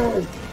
Oh.